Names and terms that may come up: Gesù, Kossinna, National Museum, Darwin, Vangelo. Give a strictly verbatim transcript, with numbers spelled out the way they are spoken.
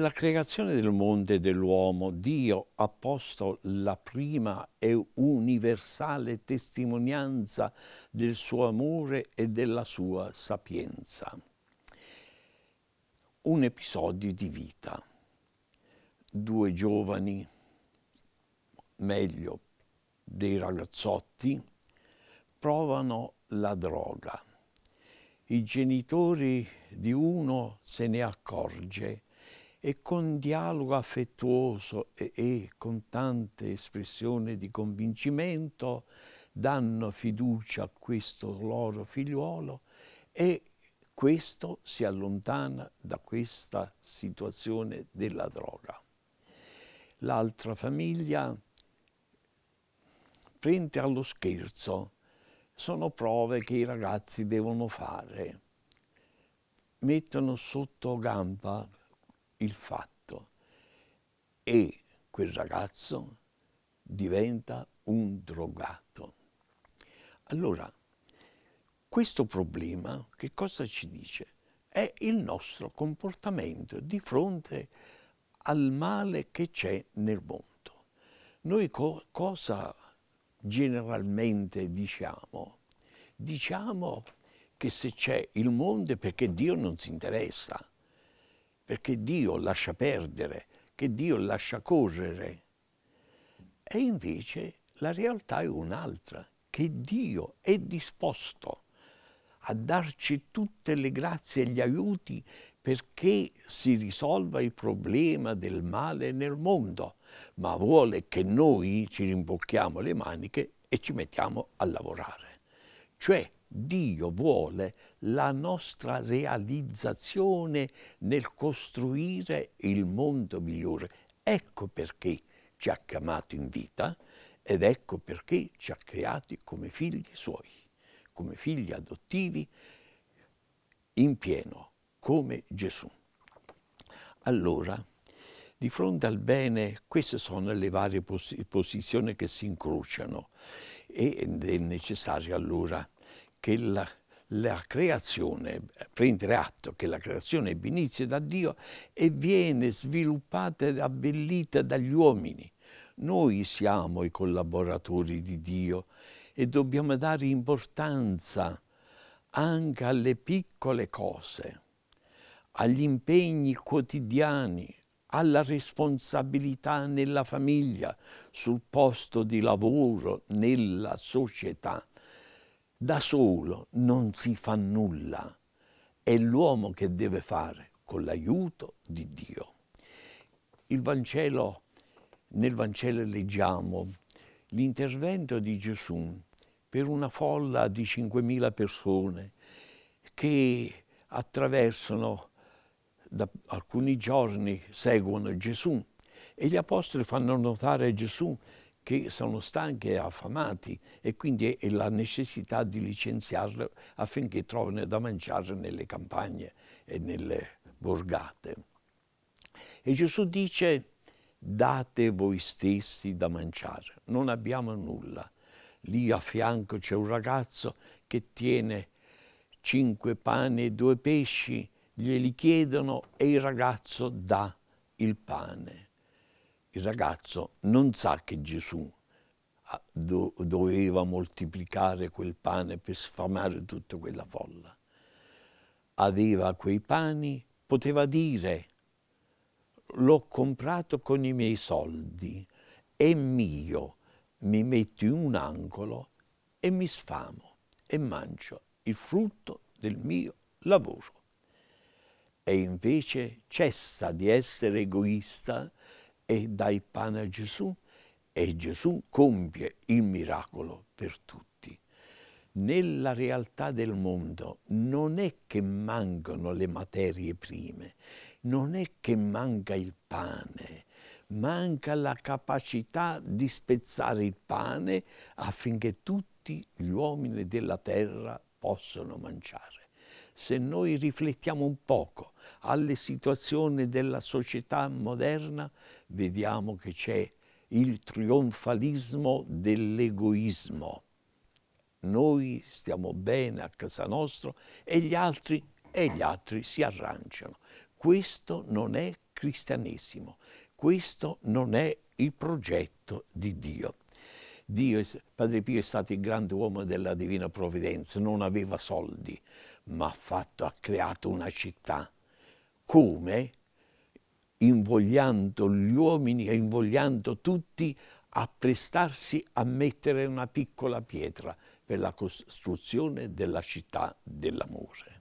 Nella creazione del mondo e dell'uomo, Dio ha posto la prima e universale testimonianza del suo amore e della sua sapienza. Un episodio di vita. Due giovani, meglio dei ragazzotti, provano la droga. I genitori di uno se ne accorge e con dialogo affettuoso e, e con tante espressioni di convincimento danno fiducia a questo loro figliuolo e questo si allontana da questa situazione della droga. L'altra famiglia prende allo scherzo, sono prove che i ragazzi devono fare, mettono sotto gamba il fatto e quel ragazzo diventa un drogato. Allora, questo problema che cosa ci dice? È il nostro comportamento di fronte al male che c'è nel mondo. Noi co- cosa generalmente diciamo? Diciamo che se c'è il mondo è perché Dio non si interessa, perché Dio lascia perdere, che Dio lascia correre. E invece la realtà è un'altra, che Dio è disposto a darci tutte le grazie e gli aiuti perché si risolva il problema del male nel mondo, ma vuole che noi ci rimbocchiamo le maniche e ci mettiamo a lavorare. Cioè, Dio vuole la nostra realizzazione nel costruire il mondo migliore. Ecco perché ci ha chiamato in vita ed ecco perché ci ha creati come figli suoi, come figli adottivi in pieno, come Gesù. Allora, di fronte al bene, queste sono le varie pos- posizioni che si incrociano ed è necessario allora che la, la creazione, prendere atto che la creazione inizia da Dio e viene sviluppata e abbellita dagli uomini. Noi siamo i collaboratori di Dio e dobbiamo dare importanza anche alle piccole cose, agli impegni quotidiani, alla responsabilità nella famiglia, sul posto di lavoro, nella società. Da solo non si fa nulla, è l'uomo che deve fare con l'aiuto di Dio. Il Vangelo, nel Vangelo leggiamo l'intervento di Gesù per una folla di cinquemila persone che attraversano da alcuni giorni, seguono Gesù e gli apostoli fanno notare a Gesù che sono stanchi e affamati e quindi è la necessità di licenziarlo affinché trovino da mangiare nelle campagne e nelle borgate. E Gesù dice: date voi stessi da mangiare, non abbiamo nulla. Lì a fianco c'è un ragazzo che tiene cinque pani e due pesci, glieli chiedono e il ragazzo dà il pane. Il ragazzo non sa che Gesù do- doveva moltiplicare quel pane per sfamare tutta quella folla. Aveva quei pani, poteva dire: l'ho comprato con i miei soldi, è mio, mi metto in un angolo e mi sfamo e mangio il frutto del mio lavoro. E invece cessa di essere egoista e dà il pane a Gesù e Gesù compie il miracolo per tutti. Nella realtà del mondo non è che mancano le materie prime, non è che manca il pane, manca la capacità di spezzare il pane affinché tutti gli uomini della terra possano mangiare. Se noi riflettiamo un poco alle situazioni della società moderna, vediamo che c'è il trionfalismo dell'egoismo. Noi stiamo bene a casa nostra e gli altri, e gli altri si arrangiano. Questo non è cristianesimo. Questo non è il progetto di Dio. Dio, Padre Pio è stato il grande uomo della Divina Provvidenza, non aveva soldi, ma ha, fatto, ha creato una città. Come? Invogliando gli uomini e invogliando tutti a prestarsi a mettere una piccola pietra per la costruzione della città dell'amore.